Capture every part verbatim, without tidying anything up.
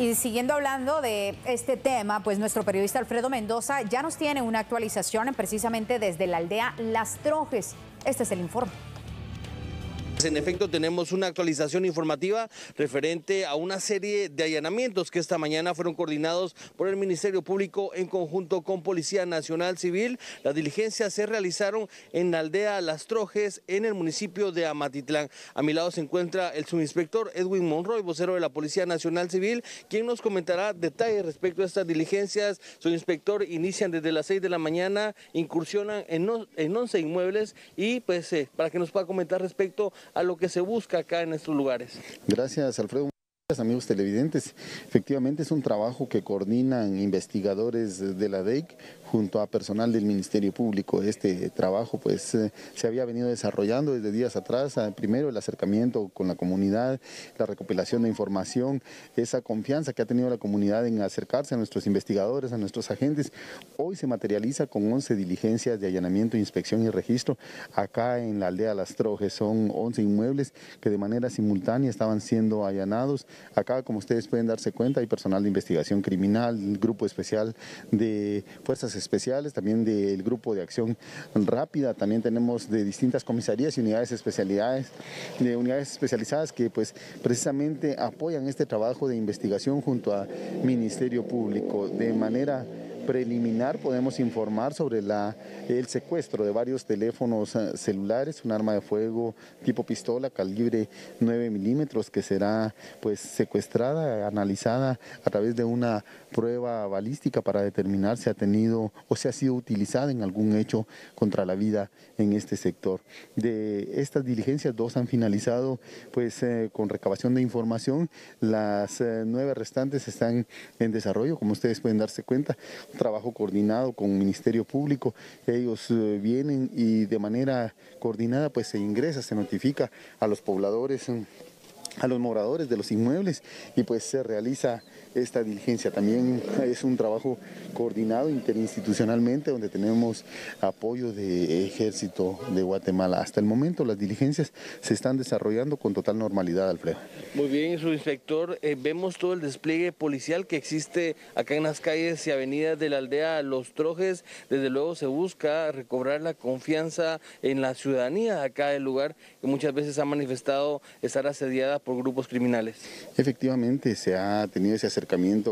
Y siguiendo hablando de este tema, pues nuestro periodista Alfredo Mendoza ya nos tiene una actualización precisamente desde la aldea Las Trojes. Este es el informe. En efecto, tenemos una actualización informativa referente a una serie de allanamientos que esta mañana fueron coordinados por el Ministerio Público en conjunto con Policía Nacional Civil. Las diligencias se realizaron en la aldea Las Trojes, en el municipio de Amatitlán. A mi lado se encuentra el subinspector Edwin Monroy, vocero de la Policía Nacional Civil, quien nos comentará detalles respecto a estas diligencias. Subinspector, inician desde las seis de la mañana, incursionan en once inmuebles y pues eh, para que nos pueda comentar respecto a lo que se busca acá en estos lugares. Gracias, Alfredo. Gracias, amigos televidentes. Efectivamente es un trabajo que coordinan investigadores de la D E I C junto a personal del Ministerio Público. Este trabajo pues eh, se había venido desarrollando desde días atrás. Primero el acercamiento con la comunidad, la recopilación de información, esa confianza que ha tenido la comunidad en acercarse a nuestros investigadores, a nuestros agentes. Hoy se materializa con once diligencias de allanamiento, inspección y registro acá en la aldea Las Trojes. Son once inmuebles que de manera simultánea estaban siendo allanados. Acá, como ustedes pueden darse cuenta, hay personal de investigación criminal, grupo especial de fuerzas especiales, también del grupo de acción rápida, también tenemos de distintas comisarías y unidades especialidades, de unidades especializadas que pues precisamente apoyan este trabajo de investigación junto a Ministerio Público. De manera preliminar podemos informar sobre la, el secuestro de varios teléfonos celulares, un arma de fuego tipo pistola calibre nueve milímetros que será pues secuestrada, analizada a través de una prueba balística para determinar si ha tenido o si ha sido utilizada en algún hecho contra la vida en este sector. De estas diligencias, dos han finalizado pues eh, con recabación de información, las eh, nueve restantes están en desarrollo, como ustedes pueden darse cuenta. Trabajo coordinado con el Ministerio Público, ellos eh, vienen y de manera coordinada pues se ingresa, se notifica a los pobladores, a los moradores de los inmuebles y pues se realiza esta diligencia. También es un trabajo coordinado interinstitucionalmente donde tenemos apoyo de Ejército de Guatemala. Hasta el momento las diligencias se están desarrollando con total normalidad, Alfredo. Muy bien, subinspector, eh, vemos todo el despliegue policial que existe acá en las calles y avenidas de la aldea Los Trojes. Desde luego se busca recobrar la confianza en la ciudadanía acá del lugar, que muchas veces ha manifestado estar asediada por grupos criminales. Efectivamente se ha tenido ese acercamiento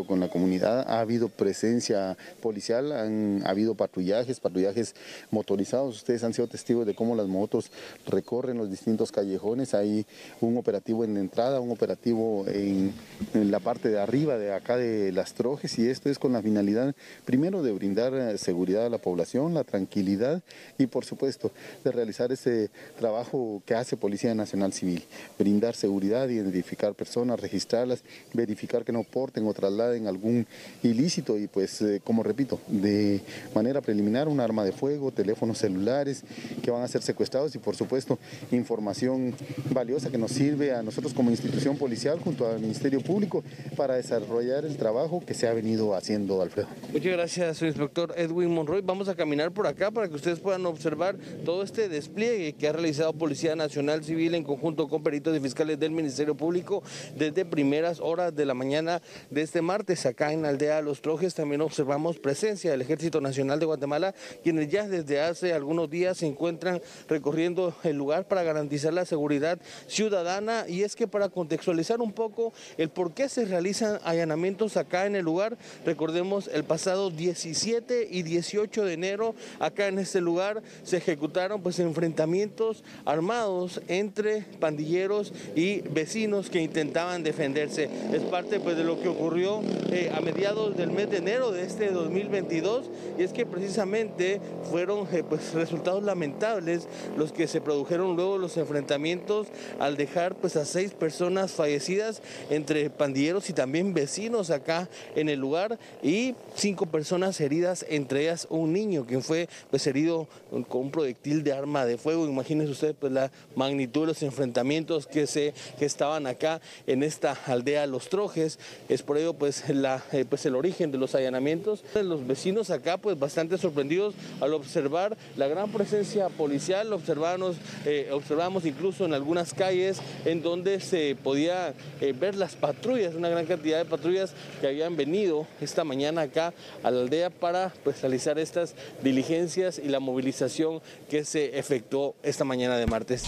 con la comunidad, ha habido presencia policial, han ha habido patrullajes, patrullajes motorizados. Ustedes han sido testigos de cómo las motos recorren los distintos callejones. Hay un operativo en la entrada, un operativo en, en la parte de arriba de acá de Las Trojes, y esto es con la finalidad primero de brindar seguridad a la población, la tranquilidad y por supuesto de realizar ese trabajo que hace Policía Nacional Civil, brindar seguridad, identificar personas, registrarlas, verificar que no porten o trasladen algún ilícito y pues eh, como repito, de manera preliminar un arma de fuego, teléfonos celulares que van a ser secuestrados y por supuesto información valiosa que nos sirve a nosotros como institución policial junto al Ministerio Público para desarrollar el trabajo que se ha venido haciendo, Alfredo. Muchas gracias, subinspector Edwin Monroy. Vamos a caminar por acá para que ustedes puedan observar todo este despliegue que ha realizado Policía Nacional Civil en conjunto con peritos y fiscales del Ministerio Ministerio Público desde primeras horas de la mañana de este martes. Acá en la aldea Los Trojes también observamos presencia del Ejército Nacional de Guatemala, quienes ya desde hace algunos días se encuentran recorriendo el lugar para garantizar la seguridad ciudadana. Y es que para contextualizar un poco el por qué se realizan allanamientos acá en el lugar, recordemos el pasado diecisiete y dieciocho de enero acá en este lugar se ejecutaron pues enfrentamientos armados entre pandilleros y vecinos que intentaban defenderse. Es parte pues de lo que ocurrió eh, a mediados del mes de enero de este dos mil veintidós, y es que precisamente fueron eh, pues resultados lamentables los que se produjeron luego los enfrentamientos, al dejar pues a seis personas fallecidas entre pandilleros y también vecinos acá en el lugar, y cinco personas heridas, entre ellas un niño quien fue pues herido con un proyectil de arma de fuego. Imagínense ustedes pues la magnitud de los enfrentamientos que se que que estaban acá en esta aldea Los Trojes. Es por ello pues, la, eh, pues el origen de los allanamientos. Los vecinos acá pues bastante sorprendidos al observar la gran presencia policial. Observamos, eh, observamos incluso en algunas calles en donde se podía eh, ver las patrullas, una gran cantidad de patrullas que habían venido esta mañana acá a la aldea para pues, realizar estas diligencias y la movilización que se efectuó esta mañana de martes.